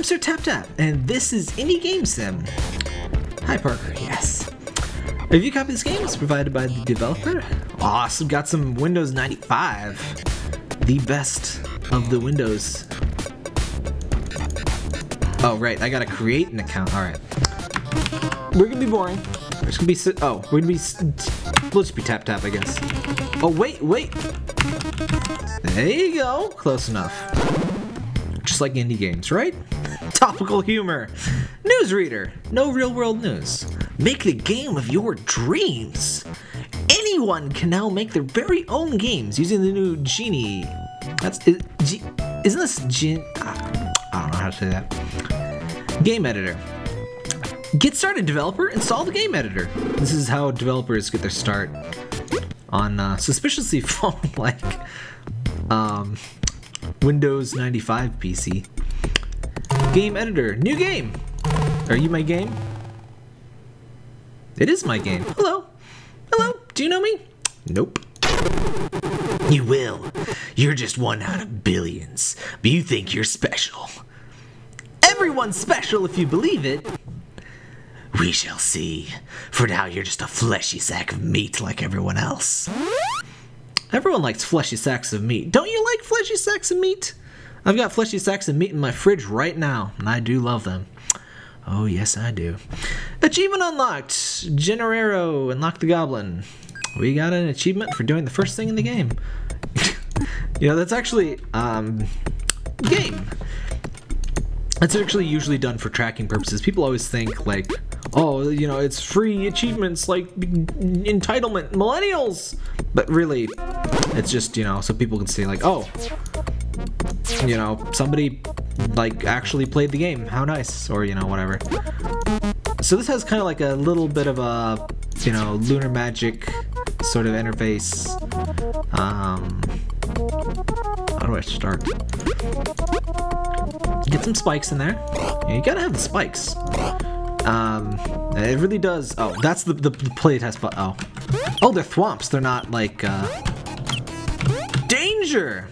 I'm SirTapTap, and this is Indie Game Sim. Hi, Parker. Yes. A review copy of this game was provided by the developer. Awesome. Got some Windows 95. The best of the Windows. Oh, right. I gotta create an account. All right. We're gonna be boring. We're gonna be we'll just be tap-tap, I guess. Oh, wait. There you go. Close enough. Just like indie games, right? Topical humor. Newsreader. No real-world news. Make the game of your dreams. Anyone can now make their very own games using the new Genie. Isn't this Genie? I don't know how to say that. Game editor. Get started, developer. Install the game editor. This is how developers get their start on suspiciously phone-like Windows 95 PC. Game editor. New game. Are you my game? It is my game. Hello. Hello. Do you know me? Nope. You will. You're just one out of billions, but you think you're special. Everyone's special if you believe it. We shall see. For now, you're just a fleshy sack of meat like everyone else. Everyone likes fleshy sacks of meat. Don't you like fleshy sacks of meat? I've got fleshy sacks of meat in my fridge right now, and I do love them. Oh, yes, I do. Achievement unlocked. Gennaro, unlock the goblin. We got an achievement for doing the first thing in the game. You know, that's actually, game. That's actually usually done for tracking purposes. People always think, like, oh, you know, it's free achievements, like, entitlement, millennials! But really, it's just, you know, so people can see, like, oh, you know, somebody, like, actually played the game. How nice. Or, you know, whatever. So this has kind of like a little bit of a, you know, Lunar Magic sort of interface. How do I start? Get some spikes in there. You gotta have the spikes. It really does. Oh, that's the playtest. But oh, they're thwomps. They're not like danger.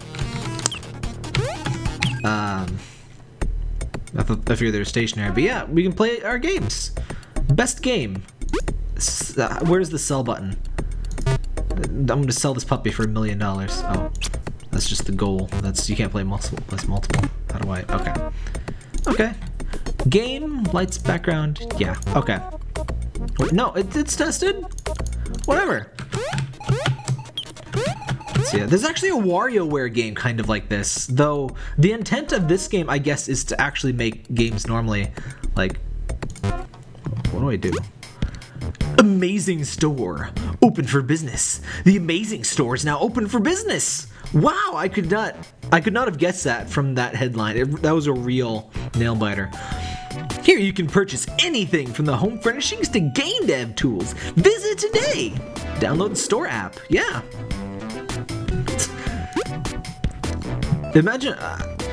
I figured they were stationary. But yeah, we can play our games. Best game. Where's the sell button? I'm gonna sell this puppy for $1 million. Oh, that's just the goal. That's you can't play multiple. That's multiple. How do I? Okay. Okay. Game, lights, background, yeah, okay. Wait, no, it's tested? Whatever. So yeah, there's actually a WarioWare game kind of like this, though the intent of this game, I guess, is to actually make games normally, like, what do? Amazing Store, open for business. The Amazing Store is now open for business. Wow, I could not have guessed that from that headline. That was a real nail-biter. Here you can purchase anything from the home furnishings to game dev tools. Visit today. Download the store app. Yeah. Imagine,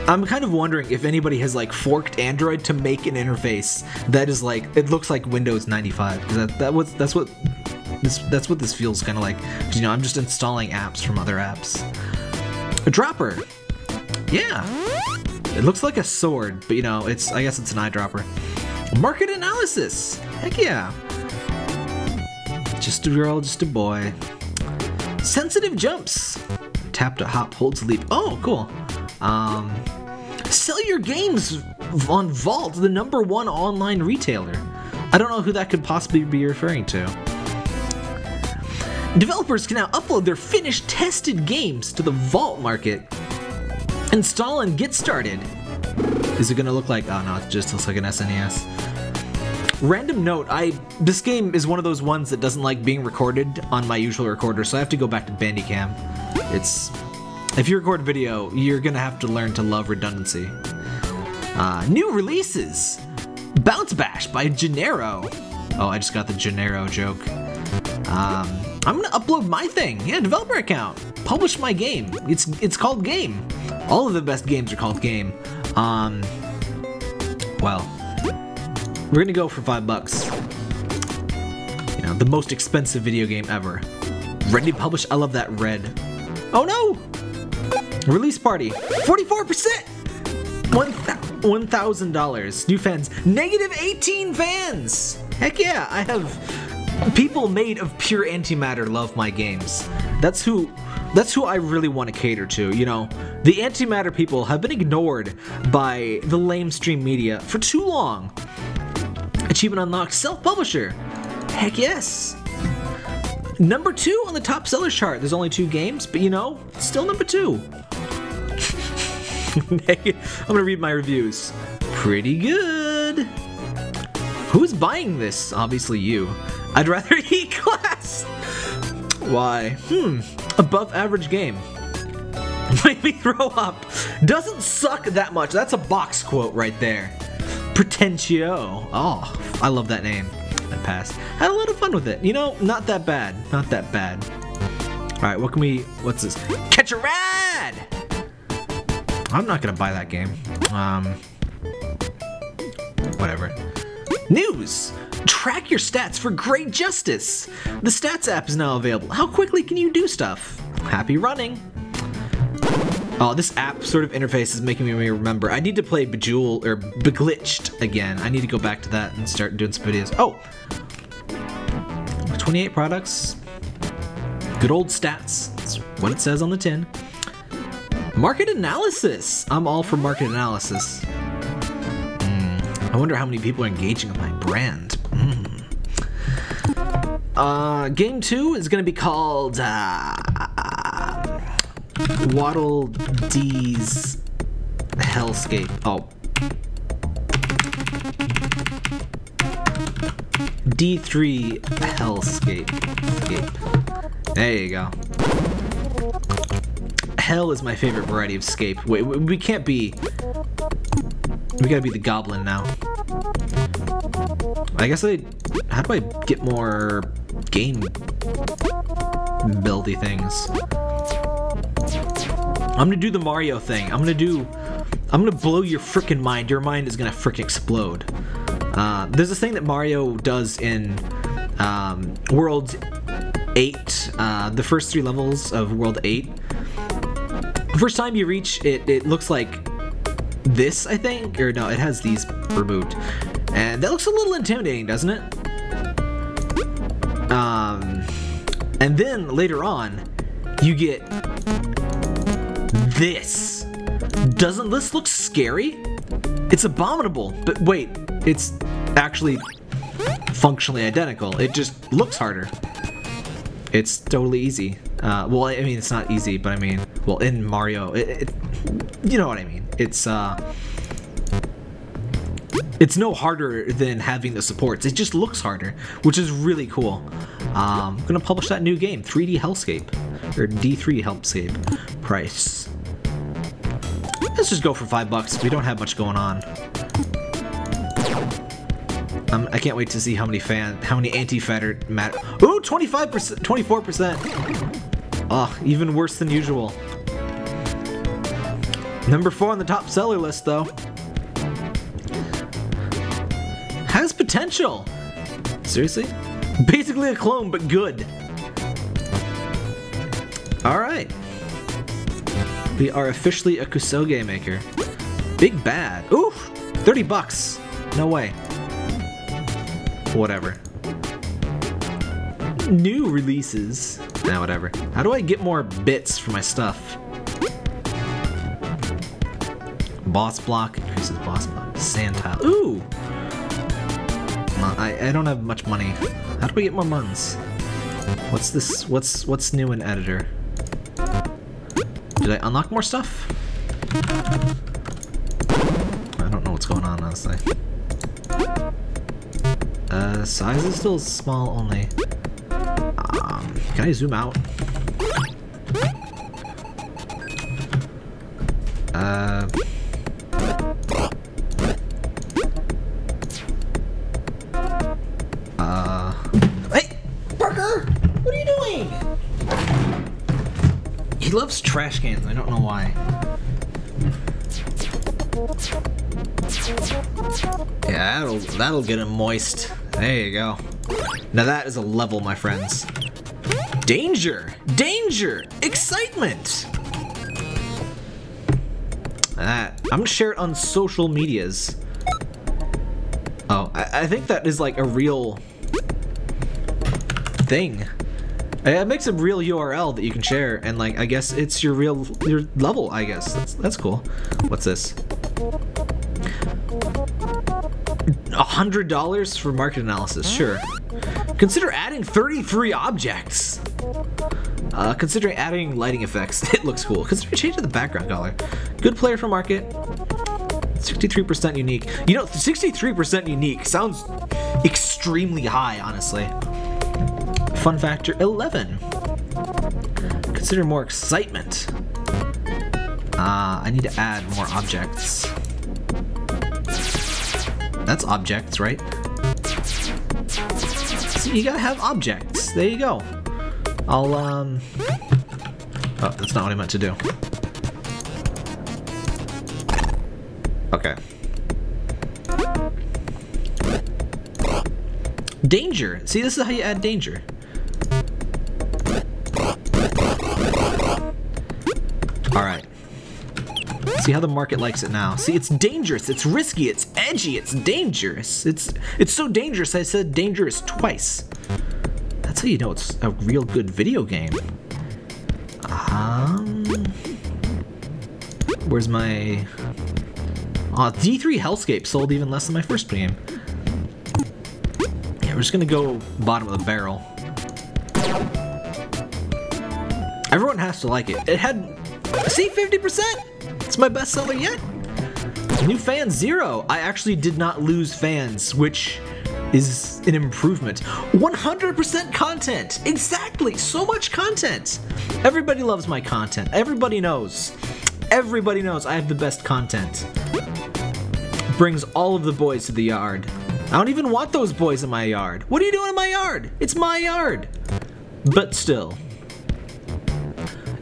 I'm kind of wondering if anybody has like forked Android to make an interface that is like, it looks like Windows 95. That's what this feels kind of like. You know, I'm just installing apps from other apps. A dropper. Yeah. It looks like a sword, but you know, it's, I guess it's an eyedropper. Market analysis. Heck yeah. Just a girl, just a boy. Sensitive jumps. Tap to hop, hold to leap. Oh, cool. Sell your games on Vault, the #1 online retailer. I don't know who that could possibly be referring to. Developers can now upload their finished tested games to the Vault market. Install and get started. Is it gonna look like, oh no, it just looks like an SNES. Random note, this game is one of those ones that doesn't like being recorded on my usual recorder, so I have to go back to Bandicam. If you record video, you're gonna have to learn to love redundancy. New releases! Bounce Bash by Gennaro. Oh, I just got the Gennaro joke. I'm gonna upload my thing. Yeah, developer account. Publish my game. It's called Game. All of the best games are called Game. Well, we're gonna go for $5. You know, the most expensive video game ever. Ready to publish? I love that red. Oh no! Release party. 44%! $1,000. New fans. Negative 18 fans! Heck yeah, I have people made of pure antimatter love my games. That's who I really want to cater to, you know. The antimatter people have been ignored by the lamestream media for too long. Achievement unlocked, self-publisher. Heck yes. Number 2 on the top sellers chart. There's only 2 games, but you know, still number 2. I'm gonna read my reviews. Pretty good. Who's buying this? Obviously you. I'd rather eat glass. Why? Above average game. Made me throw up. Doesn't suck that much. That's a box quote right there. Pretentio. Oh, I love that name. I passed. Had a lot of fun with it. You know, not that bad. Not that bad. Alright, what can we... What's this? Catch a rad! I'm not gonna buy that game. Whatever. News! Track your stats for great justice! The stats app is now available. How quickly can you do stuff? Happy running! Oh, this app sort of interface is making me remember. I need to play Bejeweled or Beglitched again. I need to go back to that and start doing some videos. Oh! 28 products. Good old stats. That's what it says on the tin. Market analysis! I'm all for market analysis. I wonder how many people are engaging with my brand. Game 2 is going to be called... Waddle D's Hellscape. Oh. D3 Hellscape. There you go. Hell is my favorite variety of scape. Wait, we can't be... We gotta be the goblin now. I guess I... How do I get more... game... buildy things? I'm gonna do the Mario thing. I'm gonna blow your frickin' mind. Your mind is gonna frickin' explode. There's this thing that Mario does in World 8, the first 3 levels of World 8. The first time you reach it, it looks like this, I think. Or no, it has these removed. And that looks a little intimidating, doesn't it? And then later on, you get... This. Doesn't this look scary? It's abominable, but wait, it's actually functionally identical. It just looks harder. It's totally easy. Well, I mean, it's not easy, but I mean, well, in Mario, you know what I mean. It's no harder than having the supports. It just looks harder, which is really cool. I'm gonna publish that new game, 3D Hellscape, or D3 Hellscape. Price. Let's just go for $5. We don't have much going on. I can't wait to see how many anti-fatter matter. Ooh, 25%, 24%. Ugh, even worse than usual. Number 4 on the top seller list, though. Has potential. Seriously? Basically a clone, but good. All right. We are officially a Kusoge maker. Big bad. Ooh, $30. No way. Whatever. New releases. Nah, whatever. How do I get more bits for my stuff? Boss block. Increases boss block. Sand tile. Ooh! I don't have much money. How do we get more muns? What's this? What's new in editor? Did I unlock more stuff? I don't know what's going on, honestly. Size is still small only. Can I zoom out? Hey! Parker! What are you doing? He loves trash cans, I don't know why. Yeah, that'll get him moist. There you go. Now that is a level, my friends. Danger! Danger! Excitement! I'm gonna share it on social medias. Oh, I think that is like a real thing. It makes a real URL that you can share, and like, I guess it's your real level, I guess. That's cool. What's this? $100 for market analysis, sure. Consider adding 33 objects. Considering adding lighting effects, it looks cool. Consider changing the background color. Good player for market. 63% unique. You know, 63% unique sounds extremely high, honestly. Fun factor 11. Consider more excitement. I need to add more objects. That's objects, right? So you gotta have objects. There you go. I'll, oh, that's not what I meant to do. Okay. Danger! See, this is how you add danger. Alright. See how the market likes it now. See, it's dangerous, it's risky, it's edgy, it's dangerous. It's so dangerous, I said dangerous twice. That's how you know it's a real good video game. Where's my... Oh, D3 Hellscape sold even less than my first game. Yeah, we're just gonna go bottom of the barrel. Everyone has to like it. It had... See, 50%? It's my best seller yet. New fans, 0. I actually did not lose fans, which is an improvement. 100% content. Exactly. So much content. Everybody loves my content. Everybody knows. Everybody knows I have the best content. Brings all of the boys to the yard. I don't even want those boys in my yard. What are you doing in my yard? It's my yard. But still.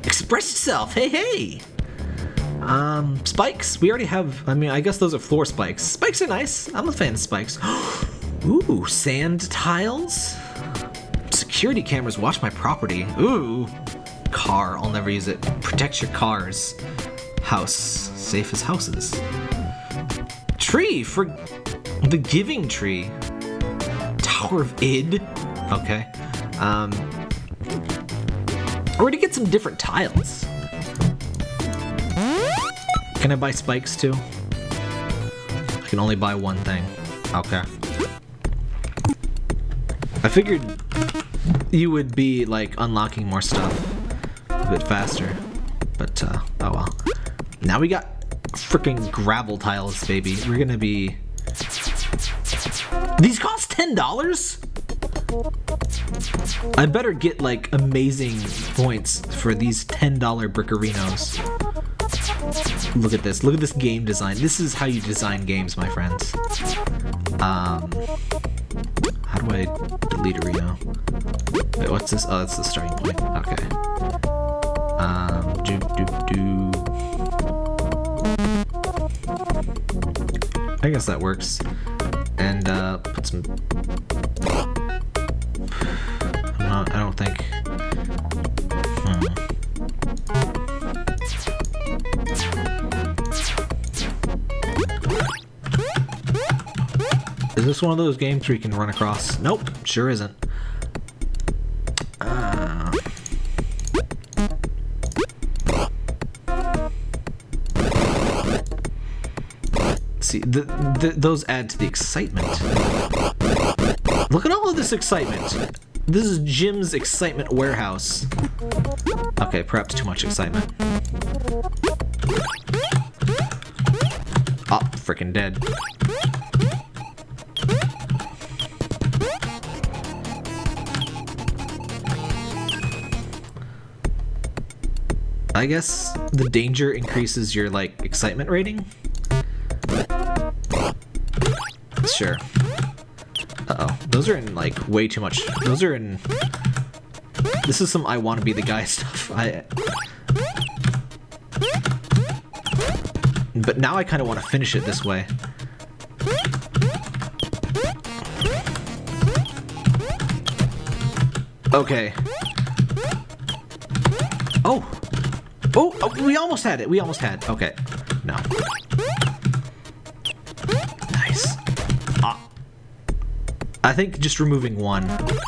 Express yourself. Hey, hey. Spikes? We already have, I mean, I guess those are floor spikes. Spikes are nice. I'm a fan of spikes. Ooh, sand tiles? Security cameras watch my property. Ooh. Car, I'll never use it. Protect your cars. House, safe as houses. Tree, for the giving tree. Tower of Id? Okay. We're gonna get some different tiles. Can I buy spikes too? I can only buy one thing. Okay. I figured you would be like unlocking more stuff a bit faster, but oh well. Now we got freaking gravel tiles, baby. We're gonna be... These cost $10? I better get like amazing points for these $10 brickerinos. Look at this game design. This is how you design games, my friends. How do I delete a Reno? Wait, what's this? Oh, that's the starting point. Okay. I guess that works. And, put some... I don't think... Is this one of those games where you can run across? Nope, sure isn't. See, those add to the excitement. Look at all of this excitement. This is Jim's excitement warehouse. Okay, perhaps too much excitement. Oh, freaking dead. I guess the danger increases your, like, excitement rating? Sure. Uh-oh. Those are in, like, way too much. Those are in... This is some I-Want-to-Be-the-Guy stuff. But now I kind of want to finish it this way. Okay. Oh! Oh, we almost had it. Okay. No. Nice. Ah. I think just removing one. Okay,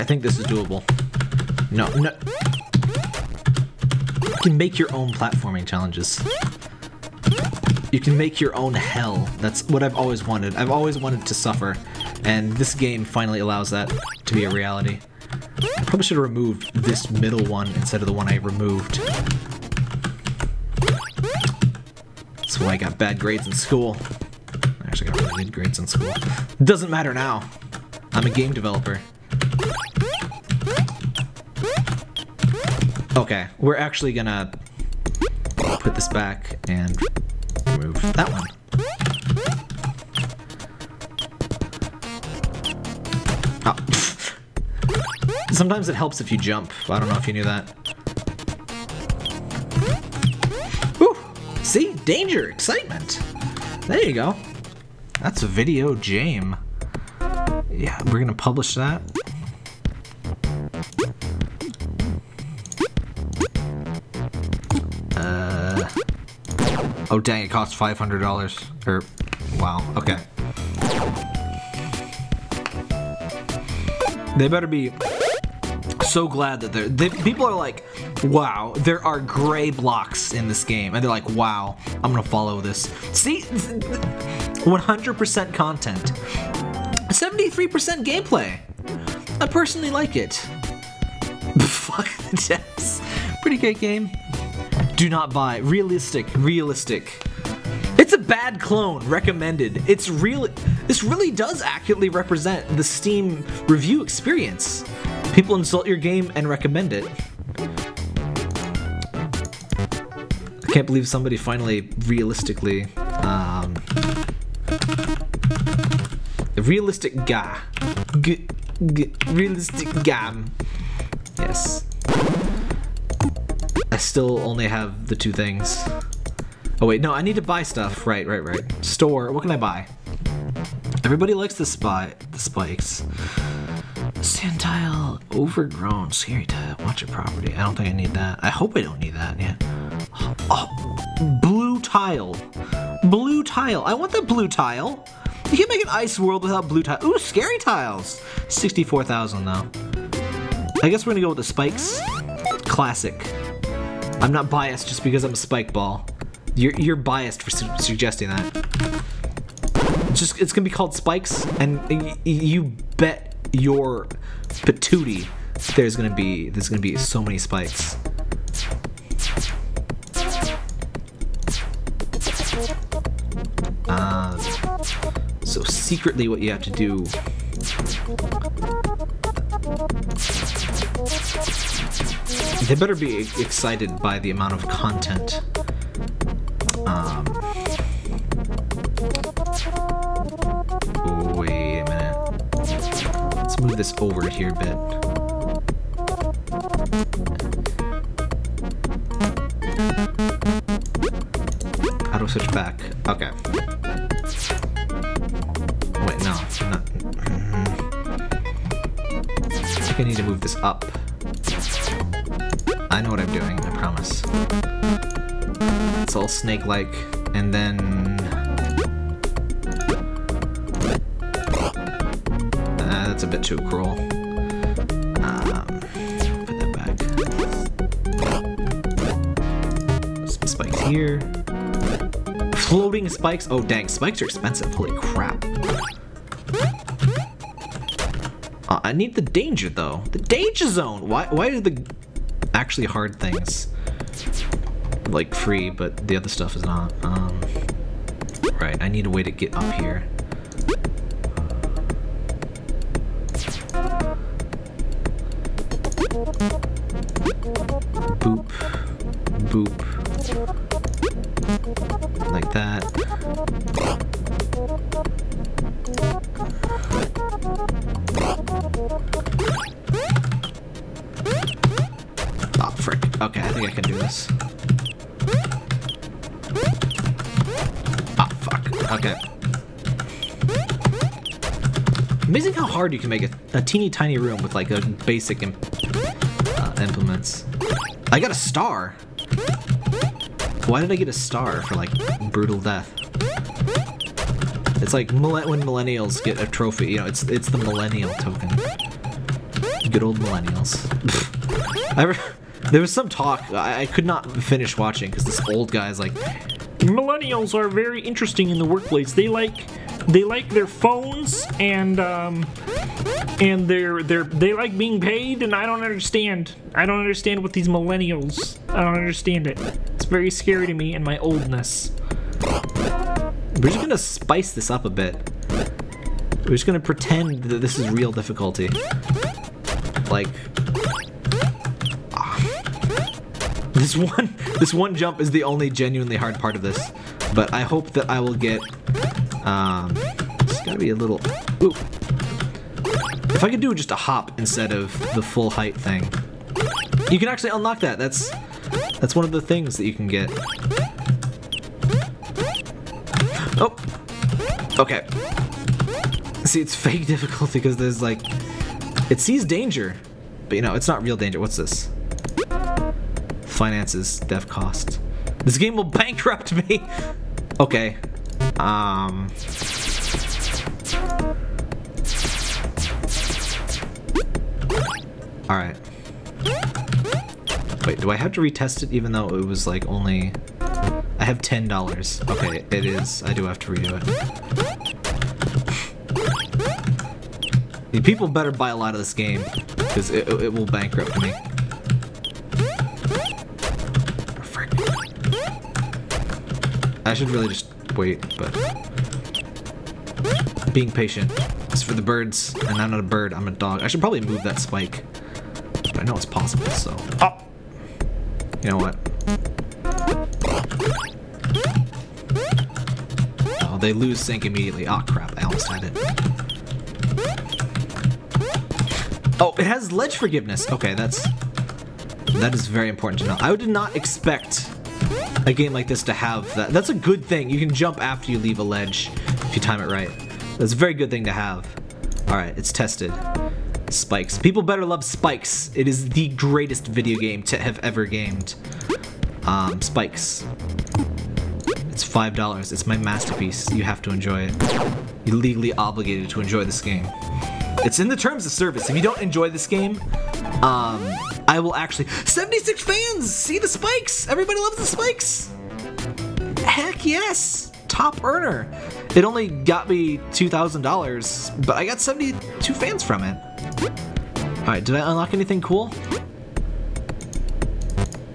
I think this is doable. No, no. You can make your own platforming challenges. You can make your own hell. That's what I've always wanted. I've always wanted to suffer, and this game finally allows that to be a reality. I probably should have removed this middle one instead of the one I removed. That's why I got bad grades in school. I actually got really good grades in school. It doesn't matter now. I'm a game developer. Okay, we're actually gonna put this back and remove that one. Oh. Sometimes it helps if you jump. I don't know if you knew that. Ooh, see? Danger, excitement. There you go. That's a video game. Yeah, we're gonna publish that. Oh dang, it costs $500, or, wow, okay. They better be so glad that people are like, wow, there are gray blocks in this game, and they're like, wow, I'm gonna follow this. See, 100% content, 73% gameplay. I personally like it. Fuck the depths, pretty good game. Do not buy. Realistic. It's a bad clone. Recommended. It's real. This really does accurately represent the Steam review experience. People insult your game and recommend it. I can't believe somebody finally realistically, the realistic guy. Realistic gam. Yes. I still only have the two things. Oh wait, no, I need to buy stuff. Right. Store, what can I buy? Everybody likes the spikes. Sand tile, overgrown, scary tile, watch it property. I don't think I need that. I hope I don't need that, yeah. Oh, blue tile. Blue tile, I want the blue tile. You can't make an ice world without blue tile. Ooh, scary tiles. 64,000 though. I guess we're gonna go with the spikes. Classic. I'm not biased just because I'm a spike ball. You're biased for suggesting that. It's gonna be called spikes, and you bet your patootie there's gonna be so many spikes. So secretly, what you have to do. They better be excited by the amount of content. Wait a minute. Let's move this over here a bit. How do I switch back? Okay. Wait, no. Not. I think I need to move this up. I know what I'm doing, I promise. It's all snake-like, and then... that's a bit too cruel. Put that back. Some spikes here. Floating spikes? Oh dang, spikes are expensive, holy crap. I need the danger though. The danger zone! Why did the... Actually hard things, like free, but the other stuff is not. Right, I need a way to get up here. Boop. Boop. Like that. Okay, I think I can do this. Ah, fuck. Okay. Amazing how hard you can make a teeny tiny room with like a basic implements. I got a star! Why did I get a star for, like, brutal death? It's like when millennials get a trophy, you know, it's the millennial token. Good old millennials. There was some talk, I could not finish watching because this old guy's like, millennials are very interesting in the workplace. They like their phones and they like being paid, and I don't understand. I don't understand what these millennials. I don't understand it. It's very scary to me and my oldness. We're just gonna spice this up a bit. We're just gonna pretend that this is real difficulty. Like, this one jump is the only genuinely hard part of this. But I hope that I will get. It's gotta be a little. Ooh. If I could do just a hop instead of the full height thing, you can actually unlock that. That's one of the things that you can get. Oh, okay. See, it's fake difficulty because there's like, it sees danger, but you know it's not real danger. What's this? Finances, dev cost. This game will bankrupt me. Okay. All right. Wait, do I have to retest it even though it was like only? I have $10. Okay, it is. I do have to redo it. People better buy a lot of this game, because it will bankrupt me. Frick. I should really just wait, but being patient is for the birds, and I'm not a bird, I'm a dog. I should probably move that spike, but I know it's possible, so. Oh! You know what? They lose sync immediately. Oh crap, I almost had it. Oh, it has ledge forgiveness. Okay, that is very important to know. I did not expect a game like this to have that. That's a good thing. You can jump after you leave a ledge if you time it right. That's a very good thing to have. All right, it's tested. Spikes. People better love spikes. It is the greatest video game to have ever gamed. Spikes. It's $5. It's my masterpiece. You have to enjoy it. You're legally obligated to enjoy this game. It's in the terms of service. If you don't enjoy this game, I will actually... 76 fans! See the spikes! Everybody loves the spikes! Heck yes! Top earner. It only got me $2,000, but I got 72 fans from it. Alright, did I unlock anything cool?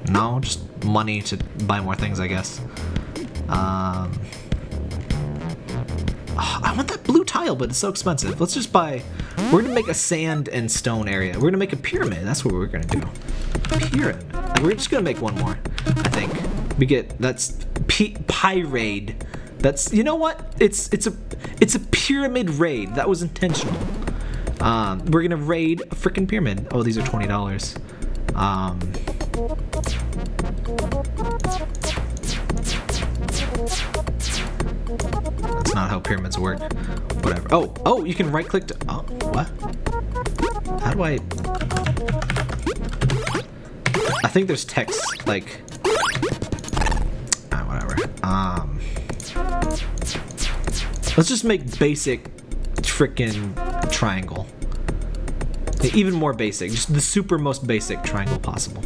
No, just money to buy more things, I guess. I want that blue tile, but it's so expensive. Let's just buy... We're gonna make a sand and stone area. We're gonna make a pyramid. That's what we're gonna do. Pyramid. We're just gonna make one more, I think. We get... That's... Pyrade. That's... You know what? It's a pyramid raid. That was intentional. We're gonna raid a frickin' pyramid. Oh, these are $20. That's not how pyramids work. Whatever. Oh, you can right click to. Oh, what? How do I. I think there's text, like. Whatever. Let's just make basic frickin' triangle. Even more basic. Just the super most basic triangle possible.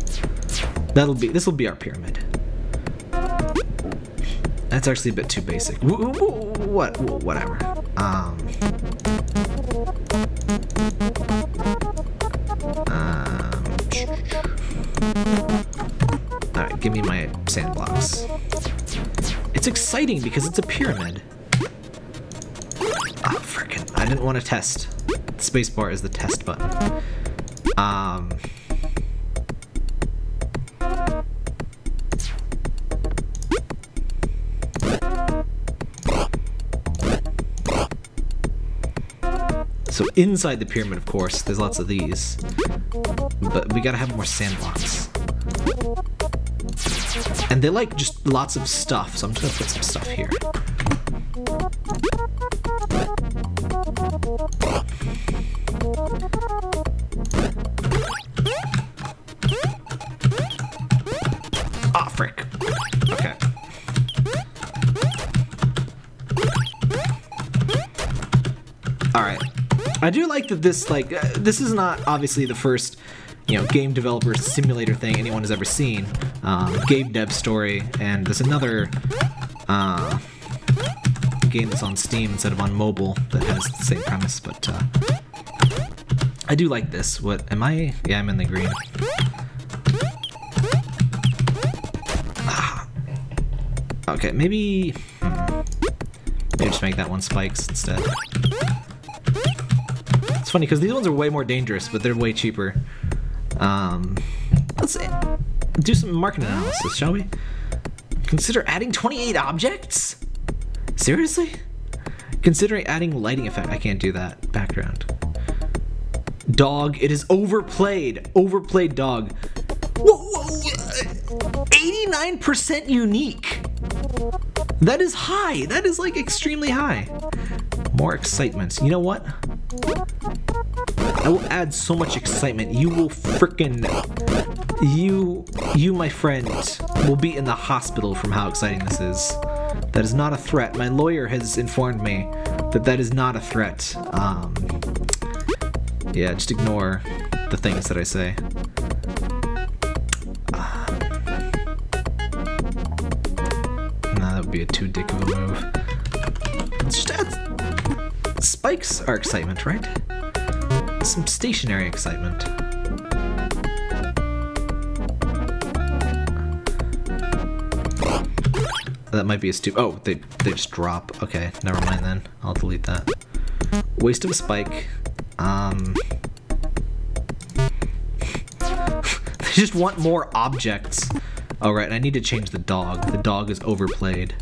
This will be our pyramid. That's actually a bit too basic. Whatever. All right, give me my sand blocks. It's exciting because it's a pyramid. Ah, frickin', I didn't want to test. The space bar is the test button. So inside the pyramid, of course, there's lots of these, but we gotta have more sand blocks. And they like just lots of stuff, so I'm just gonna put some stuff here. frick. Okay. Alright. I do like that this, like, this is not obviously the first, you know, game developer simulator thing anyone has ever seen. Game Dev Story, and there's another game that's on Steam instead of on mobile that has the same premise, but I do like this. What, am I? Yeah, I'm in the green. Okay, maybe just make that one spikes instead. It's funny because these ones are way more dangerous, but they're way cheaper. Let's do some market analysis, shall we? Consider adding 28 objects? Seriously? Considering adding lighting effect. I can't do that. Background. Dog, it is overplayed. Overplayed dog. Whoa, whoa, 89% unique. That is high. That is, like, extremely high. More excitement. You know what? I will add so much excitement. You will frickin'... You, my friend, will be in the hospital from how exciting this is. That is not a threat. My lawyer has informed me that that is not a threat. Yeah, just ignore the things that I say. Be a too dick of a move. It's just spikes are excitement, right? Some stationary excitement. That might be a stupid. Oh, they just drop. Okay, never mind then. I'll delete that. Waste of a spike. They just want more objects. Alright, I need to change the dog. The dog is overplayed.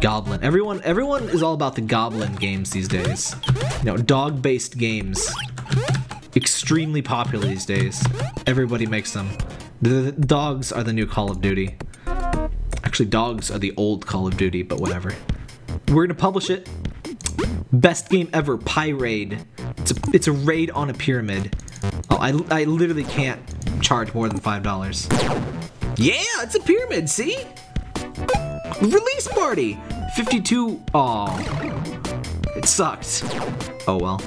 Goblin. Everyone is all about the goblin games these days. You know, dog-based games. Extremely popular these days. Everybody makes them. The dogs are the new Call of Duty. Actually, dogs are the old Call of Duty, but whatever. We're gonna publish it. Best game ever, Pyrade. It's a raid on a pyramid. Oh, I literally can't charge more than $5. Yeah, it's a pyramid, see? Release party! 52... Aw. It sucked. Oh well.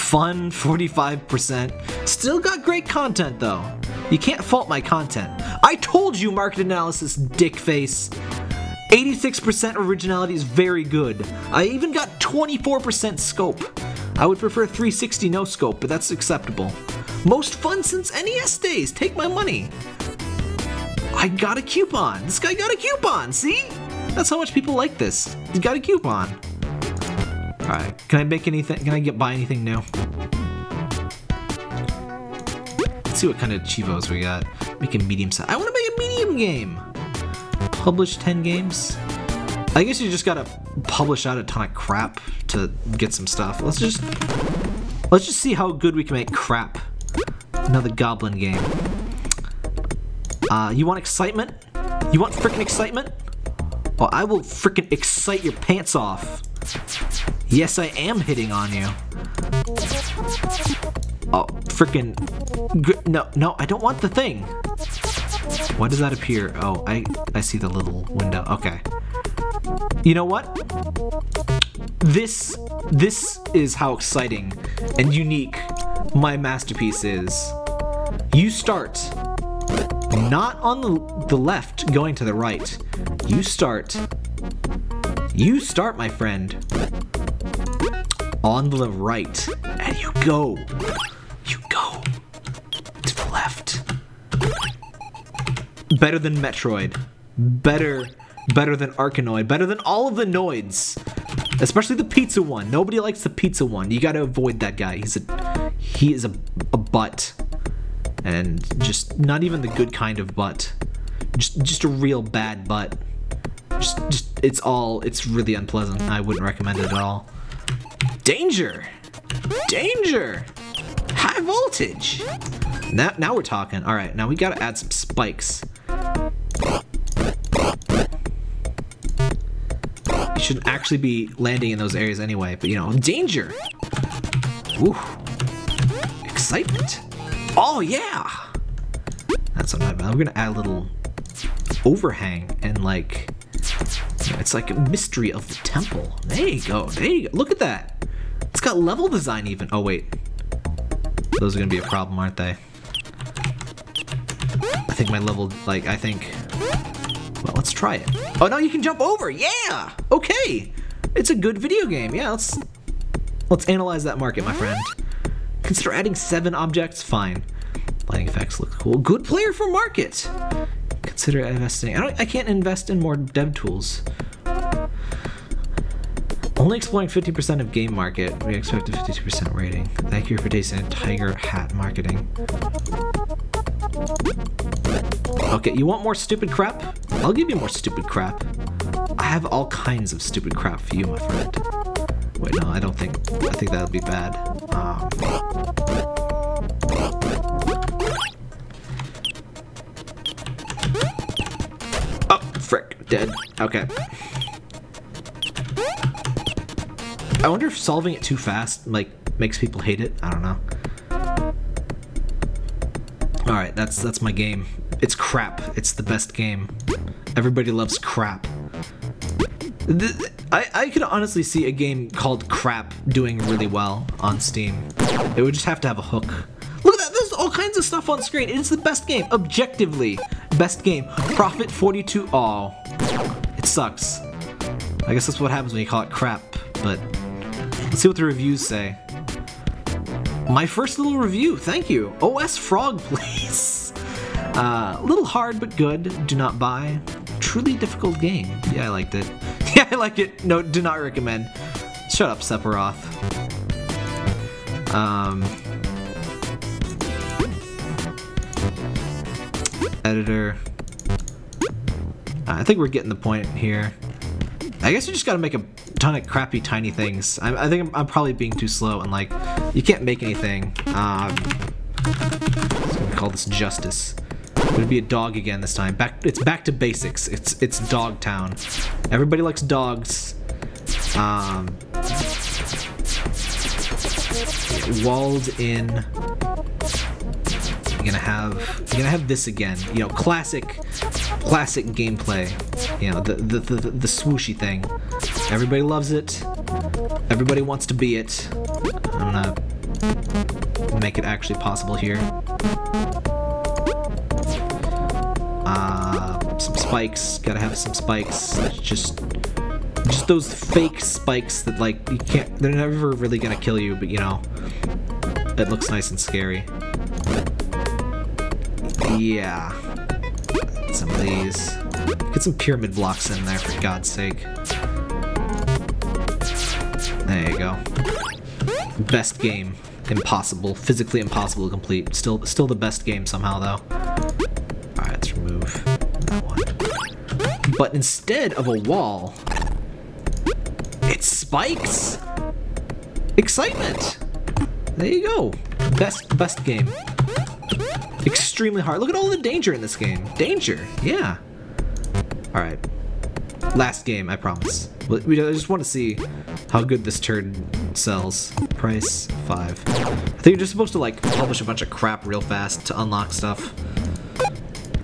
Fun, 45%. Still got great content, though. You can't fault my content. I told you, market analysis, dickface. 86% originality is very good. I even got 24% scope. I would prefer 360 no scope, but that's acceptable. Most fun since NES days. Take my money. I got a coupon. This guy got a coupon. See? That's how much people like this. He's got a coupon. All right. Can I make anything? Can I buy anything new? Let's see what kind of chivos we got. Make a medium size. I want to make a medium game. Publish 10 games. I guess you just gotta publish out a ton of crap to get some stuff. Let's just see how good we can make crap. Another goblin game. You want excitement? You want frickin' excitement? Well, I will frickin' excite your pants off. Yes, I am hitting on you. Oh, frickin'... No, I don't want the thing. Why does that appear? Oh, I see the little window. Okay. You know what? This is how exciting and unique my masterpiece is. You start not on the left going to the right. You start, my friend, on the right, and you go to the left. Better than Metroid. Better than Arkanoid. Better than all of the Noids. Especially the pizza one. Nobody likes the pizza one. You gotta avoid that guy. He is a butt. And just not even the good kind of butt. Just a real bad butt. It's really unpleasant. I wouldn't recommend it at all. Danger! Danger! High voltage! Now we're talking. Alright, now we gotta add some spikes. You shouldn't actually be landing in those areas anyway, but you know, danger! Ooh. Excitement! Oh yeah! That that sometime, but I'm going to add a little overhang and like, you know, it's like a mystery of the temple. There you go. There you go. Look at that. It's got level design even. Oh, wait. Those are going to be a problem, aren't they? I think my level, like, I think, well, let's try it. Oh, no, you can jump over. Yeah. Okay. It's a good video game. Yeah, let's analyze that market, my friend. Consider adding 7 objects. Fine. Lighting effects look cool. Good player for market. Consider investing. I can't invest in more dev tools. Only exploring 50% of game market. We expect a 52% rating. Thank you for tasting Tiger Hat Marketing. Okay, you want more stupid crap? I'll give you more stupid crap. I have all kinds of stupid crap for you, my friend. Wait, no, I don't think... I think that'll be bad. Oh, frick. Dead. Okay. I wonder if solving it too fast, like, makes people hate it. I don't know. Alright, that's my game. It's crap. It's the best game. Everybody loves crap. I could honestly see a game called Crap doing really well on Steam. It would just have to have a hook. Look at that! There's all kinds of stuff on screen! It's the best game! Objectively! Best game. Profit 42... Oh. It sucks. I guess that's what happens when you call it crap, but... Let's see what the reviews say. My first little review, thank you! OS Frog, please! A little hard, but good. Do not buy. Truly difficult game. Yeah, I liked it. Yeah, I like it. No, do not recommend. Shut up, Sephiroth. Editor. I think we're getting the point here. I guess you just gotta make a ton of crappy tiny things. I think I'm probably being too slow and like, you can't make anything. Let's call this Justice. It'd be a dog again this time. It's back to basics. It's dog town. Everybody likes dogs. Walled in. You're gonna have this again. You know, classic gameplay. You know, the swooshy thing. Everybody loves it. Everybody wants to be it. I'm gonna make it actually possible here. Some spikes, gotta have some spikes. Just those fake spikes that like you can't. They're never really gonna kill you, but you know, it looks nice and scary. Yeah, some of these. Get some pyramid blocks in there for God's sake. There you go. Best game, impossible, physically impossible to complete. Still the best game somehow though. Let's remove that one. But instead of a wall, it's spikes! Excitement! There you go. Best game. Extremely hard. Look at all the danger in this game. Danger, yeah. Alright. Last game, I promise. I just want to see how good this turd sells. Price, 5. I think you're just supposed to like publish a bunch of crap real fast to unlock stuff.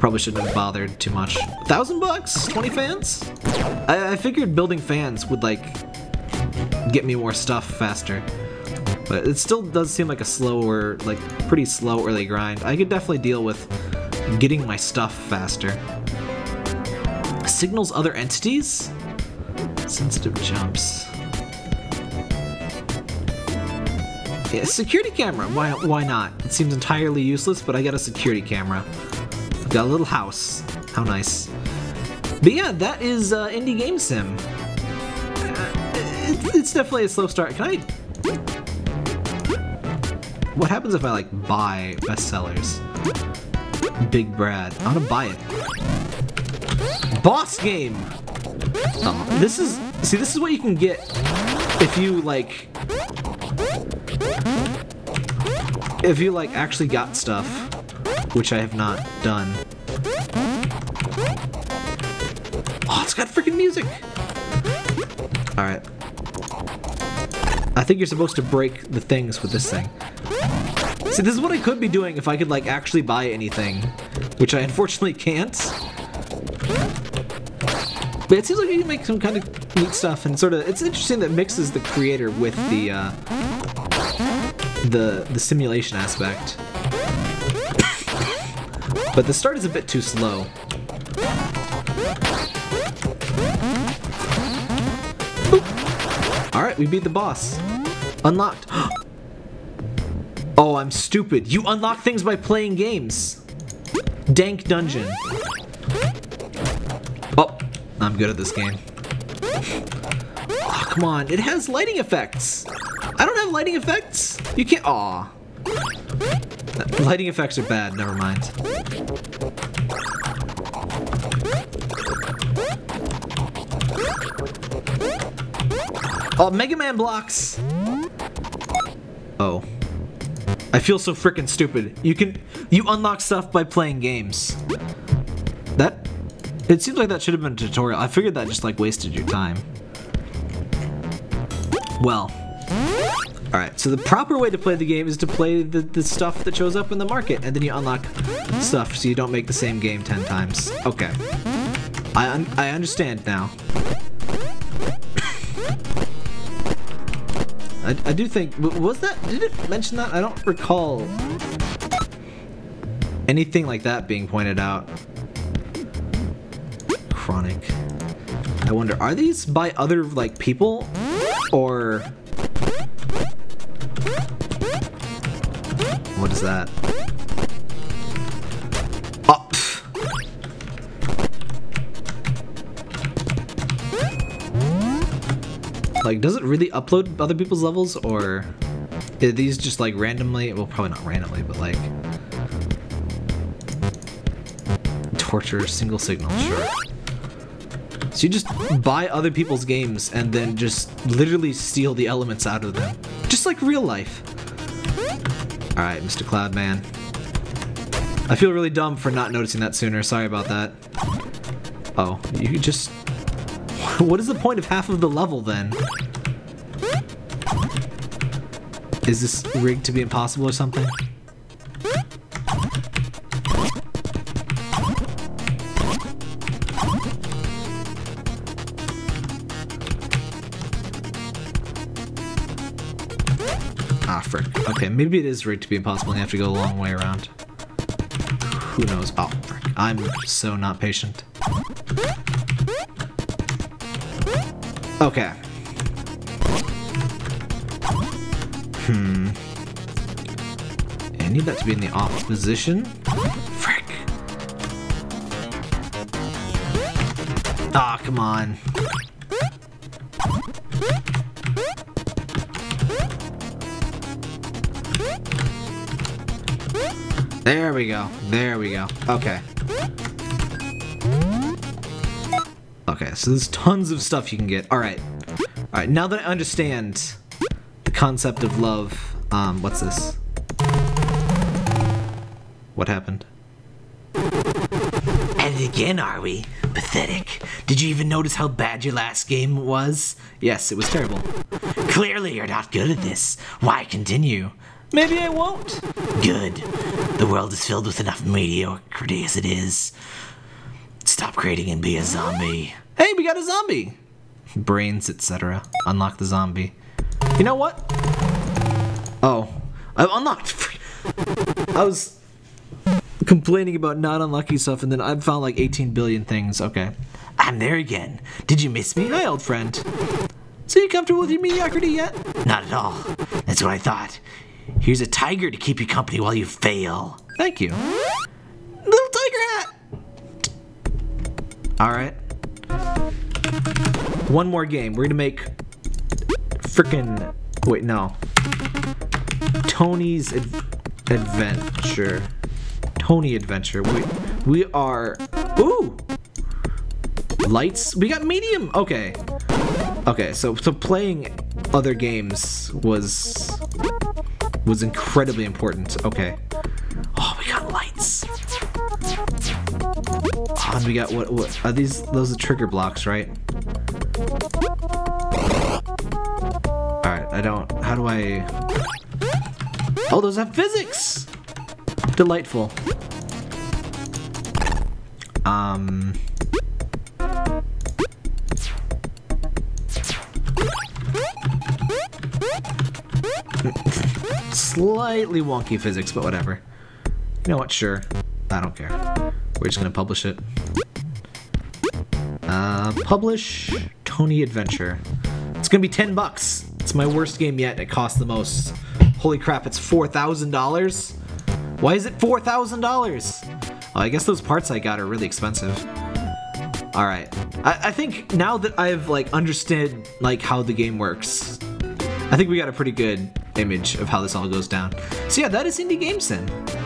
Probably shouldn't have bothered too much. 1,000 bucks? 20 fans? I figured building fans would like get me more stuff faster, but it still does seem like a slower, like pretty slow early grind. I could definitely deal with getting my stuff faster. Signals other entities? Sensitive jumps. Yeah, security camera. Why not? It seems entirely useless, but I got a security camera. Got a little house. How nice. But yeah, that is Indie Game Sim. It's definitely a slow start. Can I... What happens if I, like, buy bestsellers? Big Brad. I'm gonna buy it. Boss game! Oh, this is... See, this is what you can get if you, like... If you, like, actually got stuff. Which I have not done. Oh, it's got freaking music! Alright. I think you're supposed to break the things with this thing. See, this is what I could be doing if I could, like, actually buy anything. which I unfortunately can't. But it seems like you can make some kind of neat stuff, and sort of, it's interesting that mixes the creator with the simulation aspect. But the start is a bit too slow. Boop. All right, we beat the boss. Unlocked. Oh, I'm stupid. You unlock things by playing games. Dank dungeon. Oh, I'm good at this game. Oh, come on. It has lighting effects. I don't have lighting effects. You can't. Aw. Lighting effects are bad. Never mind. Oh, Mega Man blocks. Oh. I feel so frickin' stupid. You unlock stuff by playing games. That, it seems like that should have been a tutorial. I figured that just like wasted your time. Well, all right, so the proper way to play the game is to play the stuff that shows up in the market, and then you unlock stuff so you don't make the same game 10 times. Okay, I understand now. I do think, was that, did it mention that? I don't recall anything like that being pointed out. Chronic. I wonder, are these by other, like, people? Or... what is that? Oh, like, does it really upload other people's levels, or are these just like randomly? Well, probably not randomly, but like torture single signal. Sure. So you just buy other people's games and then just literally steal the elements out of them, just like real life. All right, Mr. Cloudman. I feel really dumb for not noticing that sooner. Sorry about that. Oh, you just. What is the point of half of the level, then? Is this rigged to be impossible or something? Ah, frick. Okay, maybe it is rigged to be impossible and you have to go a long way around. Who knows? Oh, frick. I'm so not patient. Okay. I need that to be in the off position. Frick. Ah, come on. There we go. There we go. Okay. Okay, so there's tons of stuff you can get. Alright. Alright, now that I understand the concept of love, what's this? What happened? And again, are we? Pathetic. Did you even notice how bad your last game was? Yes, it was terrible. Clearly you're not good at this. Why continue? Maybe I won't. Good. The world is filled with enough mediocrity as it is. Stop creating and be a zombie. Hey, we got a zombie! Brains, etc. Unlock the zombie. You know what? Oh. I've unlocked... I was complaining about not unlocking stuff, and then I found like 18 billion things. Okay. I'm there again. Did you miss me? Hi, old friend. So you comfortable with your mediocrity yet? Not at all. That's what I thought. Here's a tiger to keep you company while you fail. Thank you. Little tiger hat! Alright. One more game. We're gonna make frickin'. Wait, no. Tony's Adventure. Tony Adventure. Wait. We are. Ooh! Lights? We got medium! Okay. Okay, so playing other games was incredibly important. Okay. Oh, we got lights. And we got what are these? Those are trigger blocks, right? Alright, I don't, how do I? Oh, those have physics! Delightful. Slightly wonky physics, but whatever. You know what? Sure. I don't care. We're just gonna publish it. Publish Tony Adventure. It's gonna be $10. It's my worst game yet. It costs the most. Holy crap! It's $4,000. Why is it $4,000? I guess those parts I got are really expensive. All right. I think now that I've understood how the game works, I think we got a pretty good image of how this all goes down. So yeah, that is Indie Game Sim.